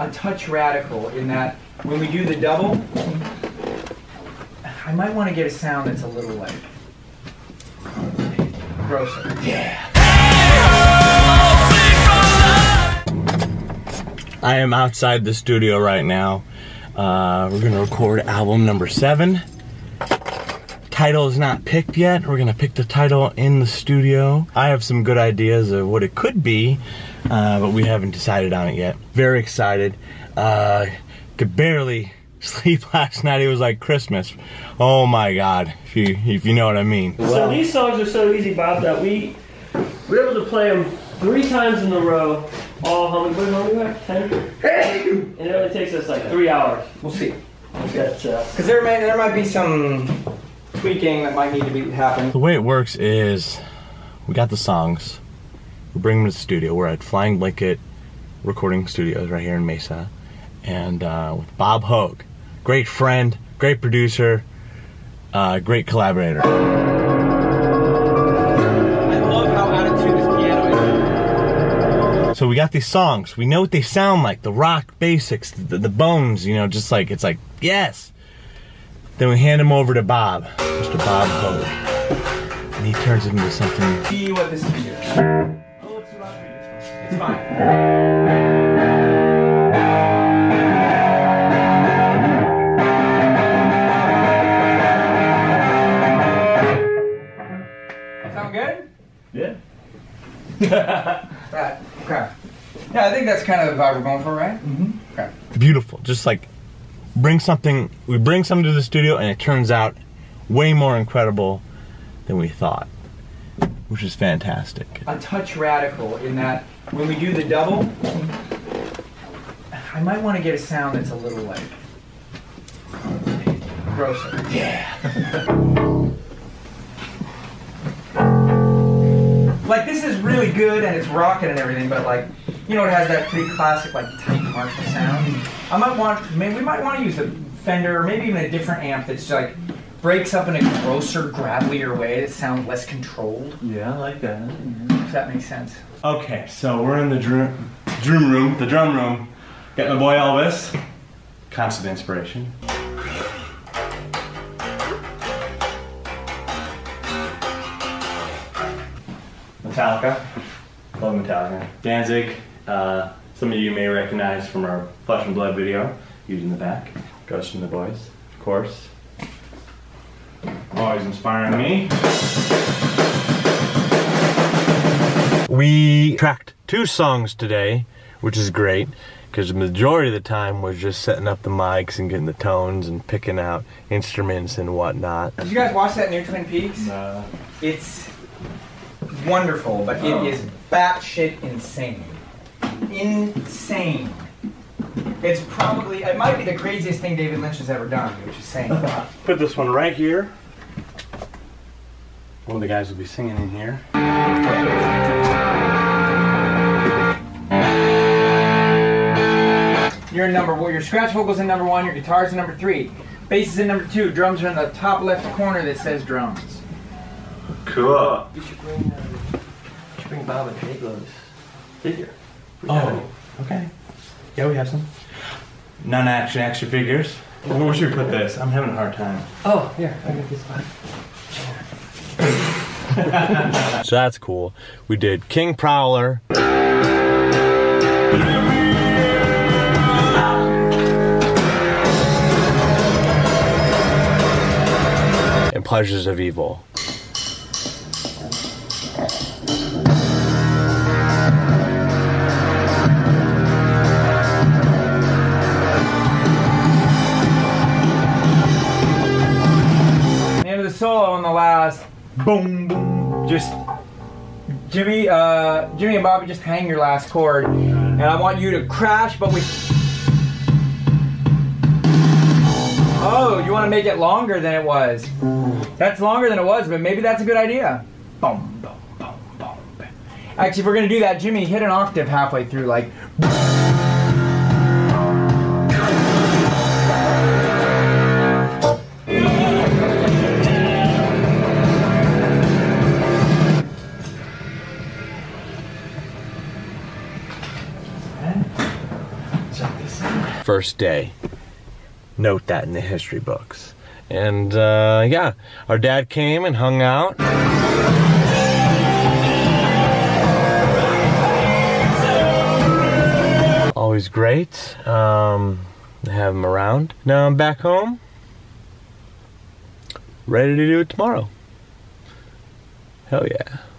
a touch radical in that when we do the double, I might want to get a sound that's a little like grosser. Yeah. I am outside the studio right now. We're gonna record album number 7. Title is not picked yet. We're gonna pick the title in the studio. I have some good ideas of what it could be, but we haven't decided on it yet. Very excited. Could barely sleep last night. It was like Christmas. Oh my God, if you know what I mean. So these songs are so easy, Bob, that we're able to play them 3 times in a row. All humming back 10. And it only takes us like 3 hours. We'll see. Because there might be some tweaking that might need to happen. The way it works is we got the songs. We bring them to the studio. We're at Flying Blanket Recording Studios right here in Mesa, and with Bob Hoag, great friend, great producer, great collaborator. So we got these songs, we know what they sound like, the rock basics, the bones, you know, just like, it's like, yes. Then we hand them over to Bob, Mr. Bob Hoag, and he turns it into something. See what this is. Oh, it's not for you. It's fine. That, okay. Yeah, I think that's kind of the vibe we're going for, right? Mm-hmm. Okay. Beautiful. Just like we bring something to the studio and it turns out way more incredible than we thought, which is fantastic. A touch radical in that when we do the double, I might want to get a sound that's a little like grosser. Yeah. Like, this is really good and it's rocking and everything, but like, you know, it has that pretty classic, like, tight Marshall sound. We might want to use a Fender or maybe even a different amp that's like breaks up in a grosser, gravelier way that sounds less controlled. Yeah, I like that. Yeah. If that makes sense. Okay, so we're in the drum room. Got my boy Elvis. Constant inspiration. Metallica, love Metallica. Danzig, some of you may recognize from our Flesh and Blood video, using the back. Ghost from the Boys, of course. Always inspiring me. We tracked 2 songs today, which is great, because the majority of the time was just setting up the mics and getting the tones and picking out instruments and whatnot. Did you guys watch that new Twin Peaks? No. It's wonderful, but it is batshit insane. Insane. It's probably, it might be the craziest thing David Lynch has ever done, which is saying. Put this one right here. One of the guys will be singing in here. You're in number 1, your scratch vocals in number 1, your guitar's in number 3, bass is in number 2, drums are in the top left corner that says drums. Cool. You should bring Bob and Pablo's figure. Okay. Yeah, we have some. Non-action action figures. Where should we put this? I'm having a hard time. Oh, yeah, I got this one. So that's cool. We did King Prowler. And Pleasures of Evil. Solo on the last boom boom, just Jimmy and Bobby just hang your last chord, and I want you to crash, but we you want to make it longer than it was. That's longer than it was, but maybe that's a good idea. Boom boom boom boom. Actually, if we're gonna do that, Jimmy, hit an octave halfway through, like. Check this First day. Note that in the history books. And yeah, our dad came and hung out. Always great to have him around. Now I'm back home, ready to do it tomorrow. Hell yeah.